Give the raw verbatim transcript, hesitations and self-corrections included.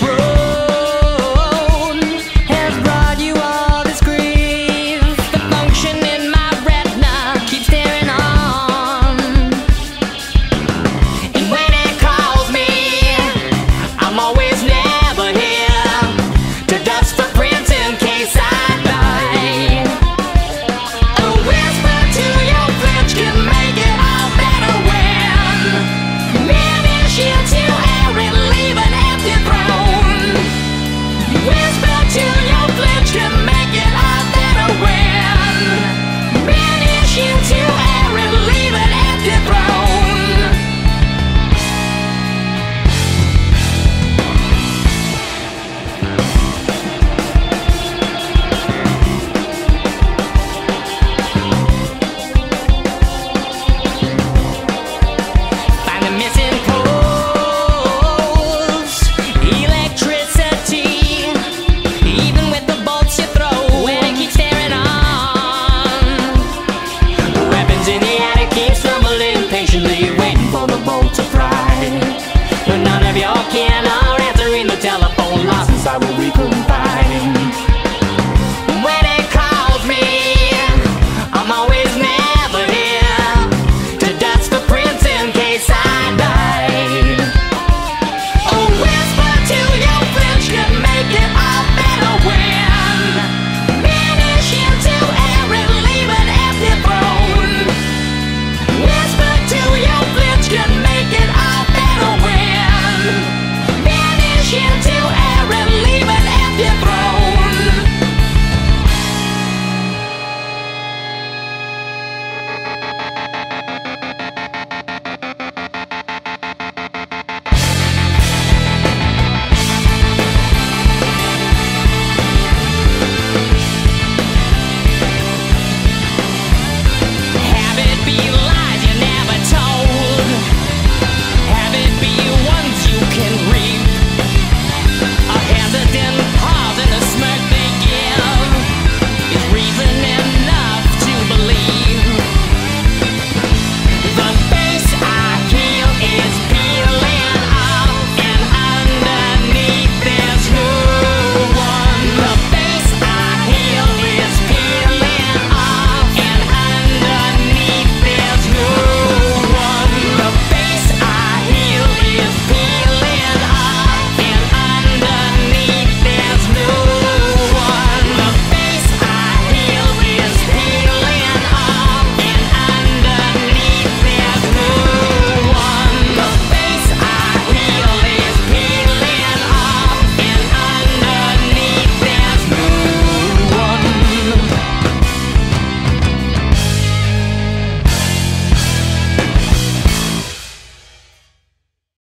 Let's roll.